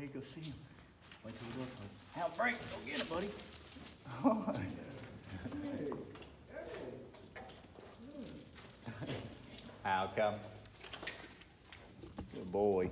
ready to go see him. Wait till the door closes. Out break, go get it, buddy. Oh, How come? Good boy.